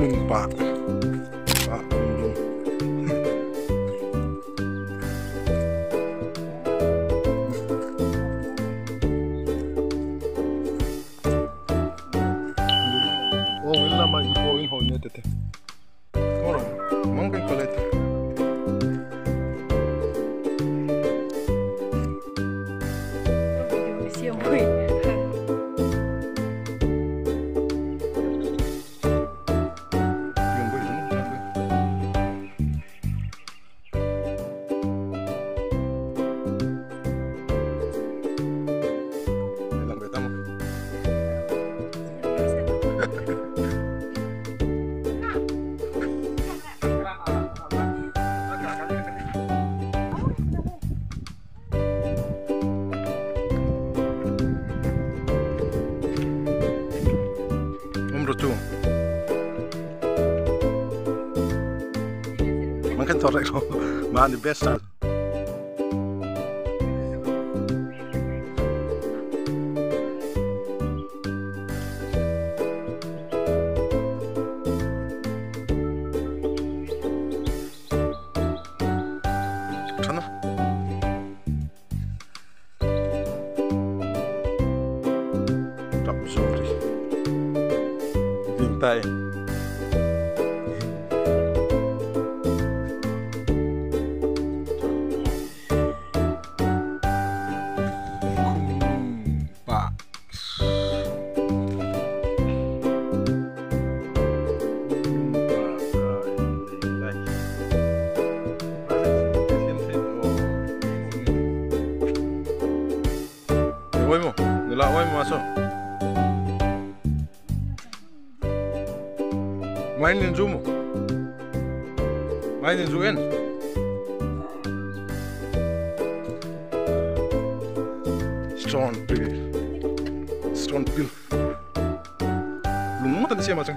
من بعض. طريقه مع البيس على ماينه نجومو ماينه نجوين ستون بيل ستون بيل لو متى نسيما تن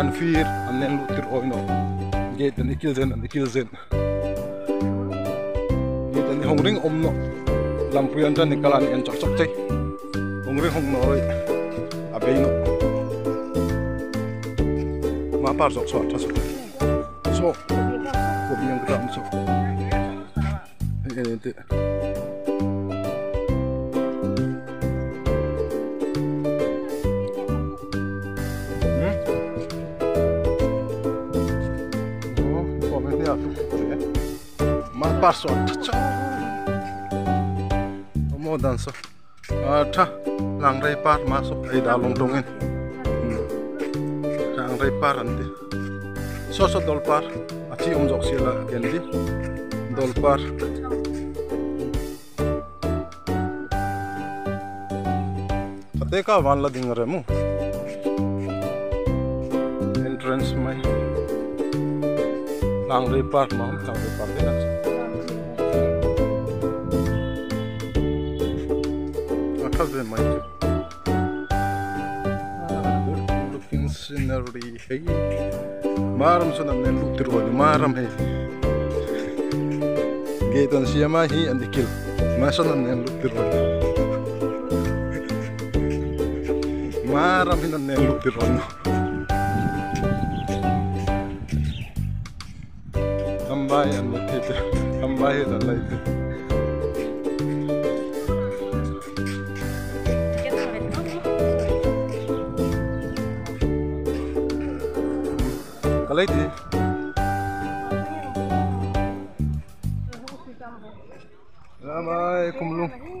أنفير أنين لوتر أوينو جيت أني كيلزن أني كيلزن جيت أني هونغرين أمنو لامبيان تاني كلام أني أنشق شقتي هونغرين هونغ نوري أبينو ما بارزق صوت صوت صوت كوبيان كلام صوت أنت بارسون مو دانسو تا لانغري بار ماسو اي دالون دونين لانغري بار انتي سوسو دول بار اتي امزوكسيلا كندي دول بار فتيكا وان لا دينغرمو انترنس ماي لانغري بار مام لانغري بار دينا good looking scenery. Hey, maram sunam nen lutir wani maram hey. جيتون شيما هي عندي كل ما شاء الله نعملو ترفعنا ما ربنا نعملو ترفعنا هم باي عندي تيجي هم باي الله يجزي عليتي السلام عليكم.